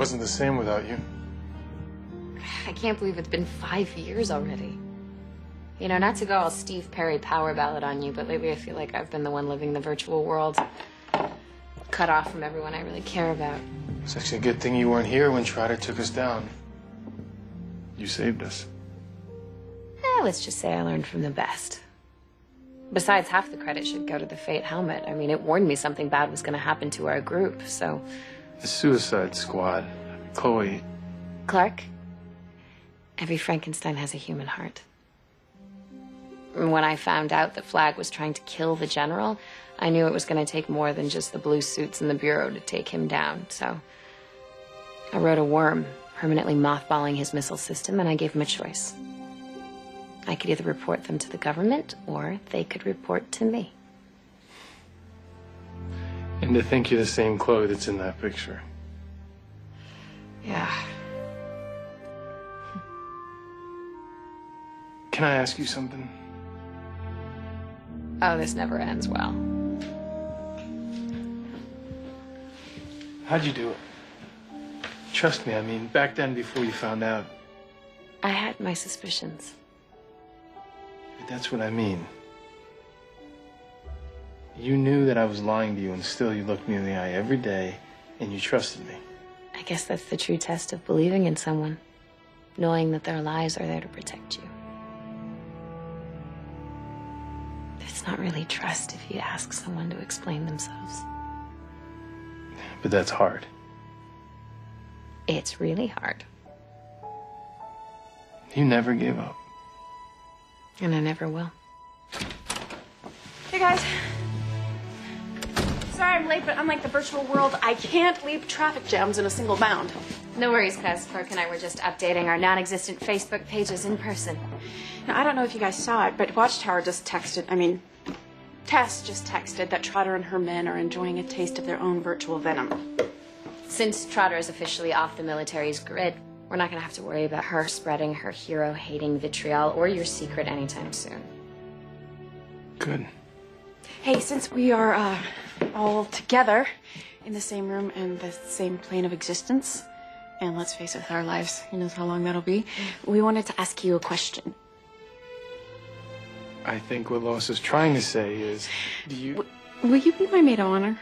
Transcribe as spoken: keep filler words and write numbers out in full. wasn't the same without you. I can't believe it's been five years already. You know, not to go all Steve Perry power ballad on you, but lately I feel like I've been the one living the virtual world, cut off from everyone I really care about. It's actually a good thing you weren't here when Shrouder took us down. You saved us. Eh, let's just say I learned from the best. Besides, half the credit should go to the Fate Helmet. I mean, it warned me something bad was going to happen to our group, so... The Suicide Squad. Chloe. Clark? Every Frankenstein has a human heart. When I found out that Flagg was trying to kill the general, I knew it was going to take more than just the blue suits in the bureau to take him down, so... I wrote a worm, permanently mothballing his missile system, and I gave him a choice. I could either report them to the government, or they could report to me. And to think you're the same Chloe that's in that picture. Yeah. Can I ask you something? Oh, this never ends well. How'd you do it? Trust me, I mean, back then before you found out. I had my suspicions. That's what I mean. You knew that I was lying to you, and still you looked me in the eye every day, and you trusted me. I guess that's the true test of believing in someone, knowing that their lies are there to protect you. It's not really trust if you ask someone to explain themselves. But that's hard. It's really hard. You never gave up. And I never will. Hey, guys. Sorry I'm late, but unlike the virtual world, I can't leave traffic jams in a single bound. No worries, guys. Clark and I were just updating our non-existent Facebook pages in person. Now, I don't know if you guys saw it, but Watchtower just texted, I mean, Tess just texted that Shrouder and her men are enjoying a taste of their own virtual venom. Since Shrouder is officially off the military's grid, we're not gonna have to worry about her spreading her hero-hating vitriol or your secret anytime soon. Good. Hey, since we are uh, all together in the same room and the same plane of existence, and let's face it, our lives, who knows how long that'll be, we wanted to ask you a question. I think what Lois is trying to say is, do you... W will you be my maid of honor?